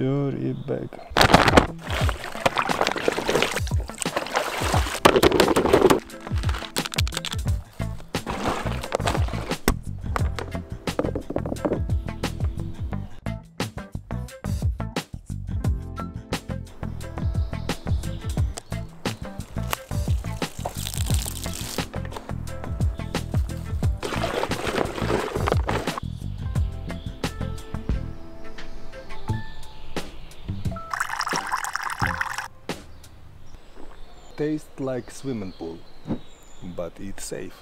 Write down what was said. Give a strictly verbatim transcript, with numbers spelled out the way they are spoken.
Puribag. Tastes like swimming pool, but it's safe.